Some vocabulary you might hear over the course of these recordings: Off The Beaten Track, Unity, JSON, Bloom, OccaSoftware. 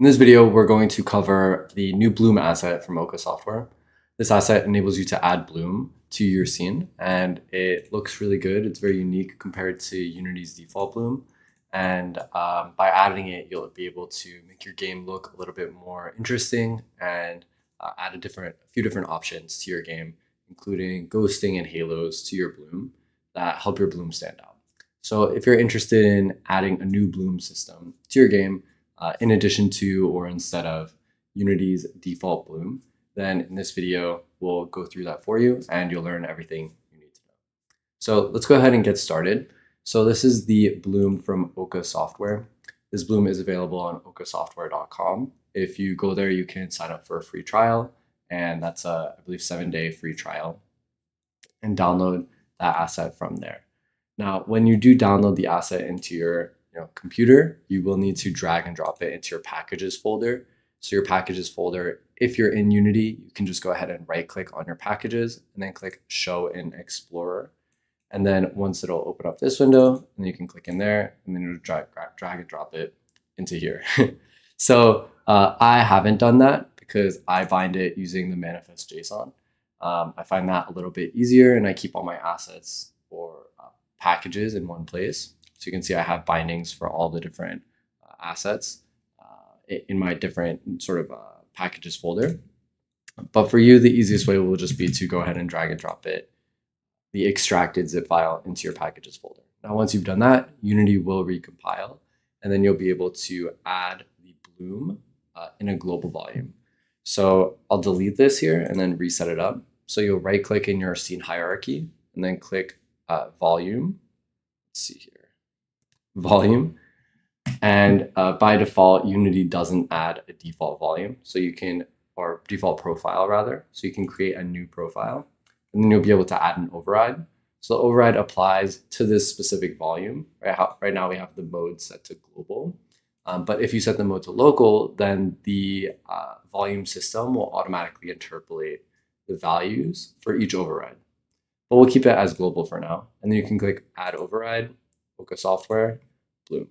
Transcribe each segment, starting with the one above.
In this video, we're going to cover the new Bloom asset from OccaSoftware. This asset enables you to add Bloom to your scene, and it looks really good. It's very unique compared to Unity's default Bloom. And by adding it, you'll be able to make your game look a little bit more interesting and add a few different options to your game, including ghosting and halos to your Bloom that help your Bloom stand out. So if you're interested in adding a new Bloom system to your game, in addition to or instead of Unity's default Bloom, then in this video, we'll go through that for you and you'll learn everything you need to know. So let's go ahead and get started. So this is the Bloom from OccaSoftware. This Bloom is available on OccaSoftware.com. If you go there, you can sign up for a free trial, and that's a, I believe, 7-day free trial, and download that asset from there. Now, when you do download the asset into your computer, you will need to drag and drop it into your packages folder. So your packages folder, if you're in Unity, you can just go ahead and right click on your packages and then click Show in Explorer. And then once it'll open up this window, and you can click in there, and then you'll drag and drop it into here. So I haven't done that because I bind it using the manifest JSON. I find that a little bit easier, and I keep all my assets or packages in one place. So you can see I have bindings for all the different assets in my different sort of packages folder. But for you, the easiest way will just be to go ahead and drag and drop it, the extracted zip file, into your packages folder. Now, once you've done that, Unity will recompile, and then you'll be able to add the Bloom in a global volume. So I'll delete this here and then reset it up. So you'll right click in your scene hierarchy and then click volume. Let's see here. Volume, and by default, Unity doesn't add a default volume, so you can, or default profile rather, so you can create a new profile, and then you'll be able to add an override. So the override applies to this specific volume. Right now we have the mode set to global, but if you set the mode to local, then the volume system will automatically interpolate the values for each override. But we'll keep it as global for now, and then you can click Add Override, OccaSoftware, Bloom.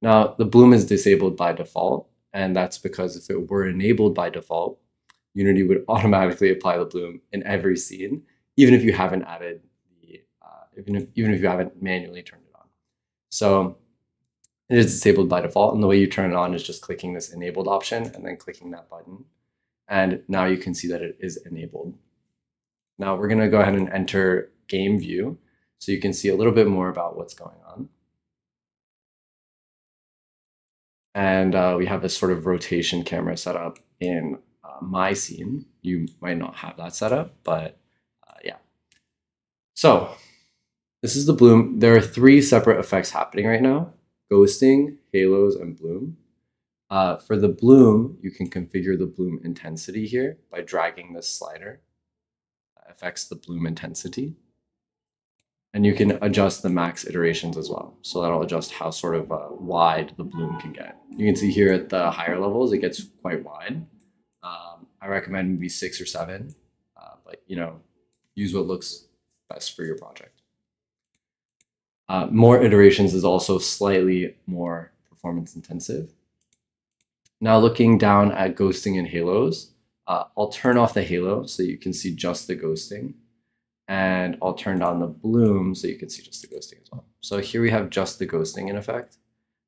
Now, the Bloom is disabled by default, and that's because if it were enabled by default, Unity would automatically apply the Bloom in every scene, even if you haven't added the, even if you haven't manually turned it on. So it is disabled by default, and the way you turn it on is just clicking this enabled option and then clicking that button. And now you can see that it is enabled. Now we're gonna go ahead and enter game view, so you can see a little bit more about what's going on. And we have this sort of rotation camera set up in my scene. You might not have that set up, but yeah. So this is the Bloom. There are three separate effects happening right now: ghosting, halos, and Bloom. For the Bloom, you can configure the Bloom intensity here by dragging this slider. That affects the Bloom intensity. And you can adjust the max iterations as well. So that'll adjust how sort of wide the Bloom can get. You can see here at the higher levels, it gets quite wide. I recommend maybe 6 or 7, but use what looks best for your project. More iterations is also slightly more performance intensive. Now looking down at ghosting and halos, I'll turn off the halo so you can see just the ghosting. And I'll turn down the Bloom so you can see just the ghosting as well. So here we have just the ghosting in effect.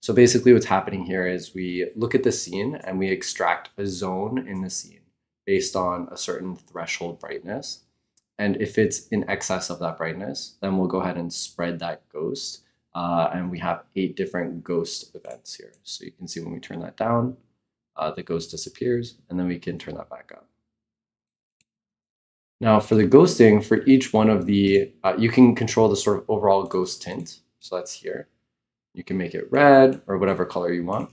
So basically what's happening here is we look at the scene and we extract a zone in the scene based on a certain threshold brightness. And if it's in excess of that brightness, then we'll go ahead and spread that ghost. And we have 8 different ghost events here. So you can see when we turn that down, the ghost disappears, and then we can turn that back up. Now for the ghosting, for each one of the, you can control the sort of overall ghost tint. So that's here. You can make it red or whatever color you want.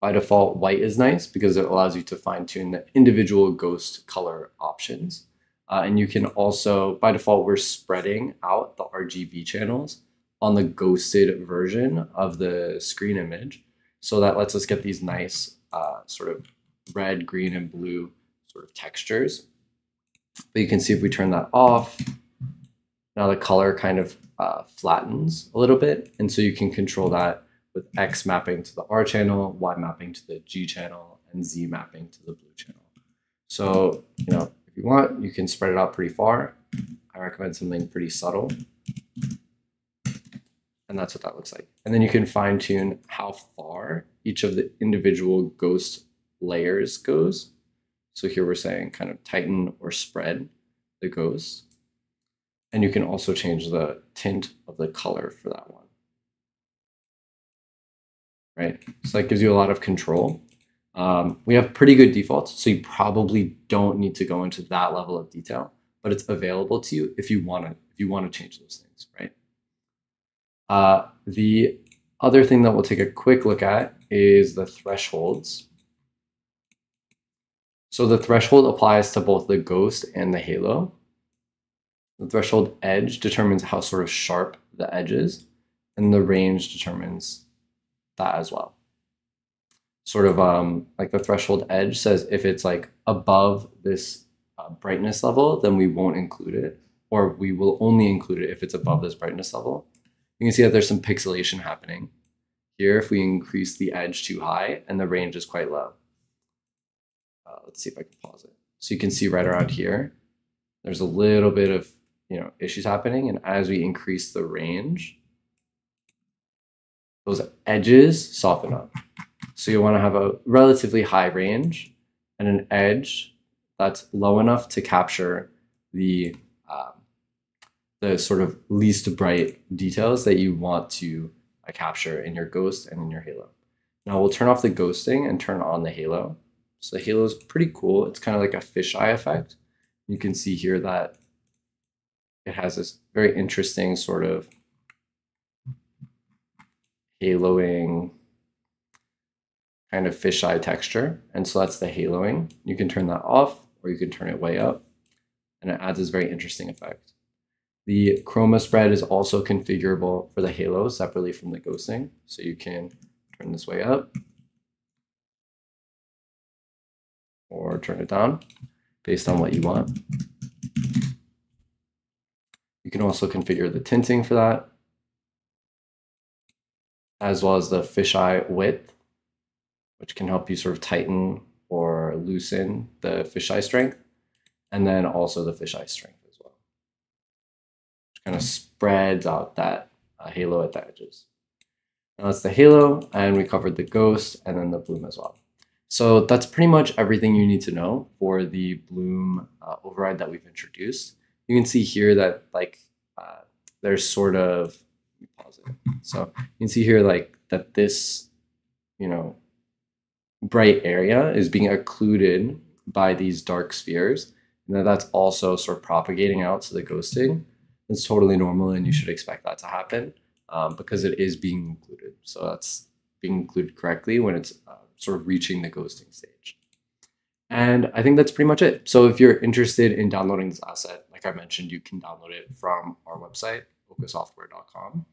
By default, white is nice because it allows you to fine tune the individual ghost color options. And you can also, by default, we're spreading out the RGB channels on the ghosted version of the screen image. So that lets us get these nice sort of red, green, and blue sort of textures. But you can see if we turn that off, now the color kind of flattens a little bit. And so you can control that with X mapping to the R channel, Y mapping to the G channel, and Z mapping to the blue channel. So, you know, if you want, you can spread it out pretty far. I recommend something pretty subtle. And that's what that looks like. And then you can fine tune how far each of the individual ghost layers goes. So here we're saying kind of tighten or spread the ghost. And you can also change the tint of the color for that one. Right? So that gives you a lot of control. We have pretty good defaults, so you probably don't need to go into that level of detail, but it's available to you if you want to change those things, right? The other thing that we'll take a quick look at is the thresholds. So the threshold applies to both the ghost and the halo. The threshold edge determines how sort of sharp the edge is, and the range determines that as well. Sort of like the threshold edge says if it's like above this brightness level, then we won't include it, or we will only include it if it's above this brightness level. You can see that there's some pixelation happening here if we increase the edge too high and the range is quite low. Let's see if I can pause it. So you can see right around here, there's a little bit of, you know, issues happening. And as we increase the range, those edges soften up. So you want to have a relatively high range and an edge that's low enough to capture the sort of least bright details that you want to capture in your ghost and in your halo. Now we'll turn off the ghosting and turn on the halo. So the halo is pretty cool. It's kind of like a fisheye effect. You can see here that it has this very interesting sort of haloing kind of fisheye texture. And so that's the haloing. You can turn that off or you can turn it way up, and it adds this very interesting effect. The chroma spread is also configurable for the halo separately from the ghosting. So you can turn this way up or turn it down based on what you want. You can also configure the tinting for that, as well as the fisheye width, which can help you sort of tighten or loosen the fisheye strength, and then also the fisheye strength as well, which kind of spreads out that halo at the edges. Now that's the halo, and we covered the ghost and then the bloom as well. So that's pretty much everything you need to know for the bloom override that we've introduced. You can see here that like there's sort of, pause it. So you can see here like that this, you know, bright area is being occluded by these dark spheres. And then that's also sort of propagating out to the ghosting. It's totally normal, and you should expect that to happen because it is being included. So that's being included correctly when it's sort of reaching the ghosting stage. And I think that's pretty much it. So if you're interested in downloading this asset, like I mentioned, you can download it from our website, OccaSoftware.com.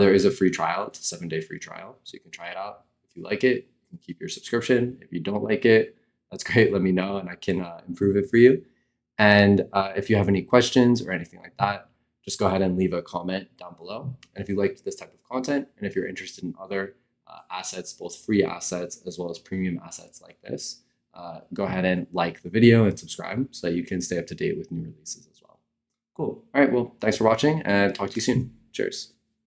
There is a free trial. It's a 7-day free trial. So you can try it out. If you like it, you can keep your subscription. If you don't like it, that's great. Let me know and I can improve it for you. And if you have any questions or anything like that, just go ahead and leave a comment down below. And if you liked this type of content, and if you're interested in other assets, both free assets as well as premium assets like this, go ahead and like the video and subscribe so that you can stay up to date with new releases as well. Cool. All right. Well, thanks for watching, and talk to you soon. Cheers.